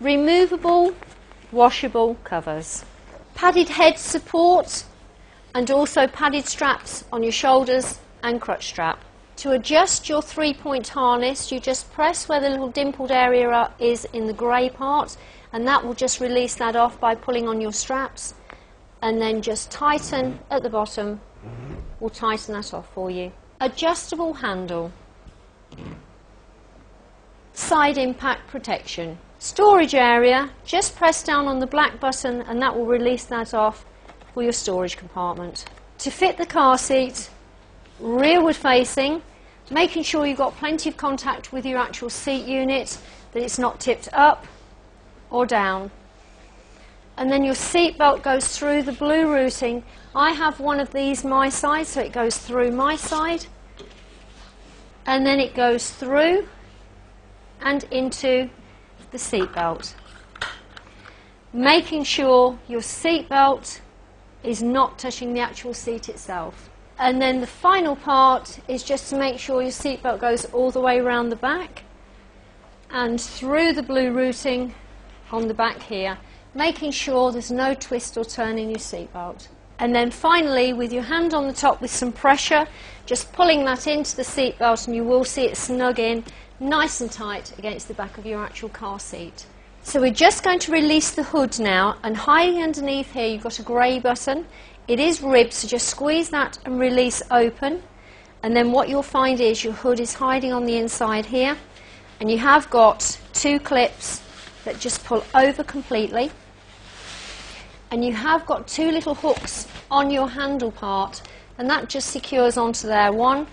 removable, washable covers, padded head support, and also padded straps on your shoulders and crutch strap. To adjust your three-point harness, you just press where the little dimpled area is in the grey part, and that will just release that off by pulling on your straps, and then just tighten at the bottom. We'll tighten that off for you. Adjustable handle, side impact protection, storage area, just press down on the black button and that will release that off for your storage compartment. To fit the car seat, rearward facing, making sure you've got plenty of contact with your actual seat unit, that it's not tipped up or down. And then your seat belt goes through the blue routing. I have one of these my side, so it goes through my side, and then it goes through and into the seat belt, making sure your seat belt is not touching the actual seat itself. And then the final part is just to make sure your seatbelt goes all the way around the back and through the blue routing on the back here, making sure there's no twist or turn in your seatbelt. And then finally, with your hand on the top with some pressure, just pulling that into the seatbelt and you will see it snug in nice and tight against the back of your actual car seat. So we're just going to release the hood now, and hiding underneath here you've got a grey button. It is ribbed, so just squeeze that and release open, and then what you'll find is your hood is hiding on the inside here, and you have got two clips that just pull over completely, and you have got two little hooks on your handle part, and that just secures onto there, one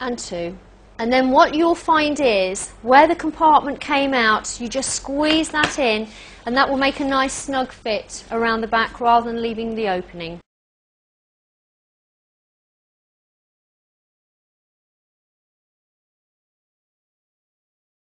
and two. And then what you'll find is where the compartment came out, you just squeeze that in and that will make a nice snug fit around the back rather than leaving the opening.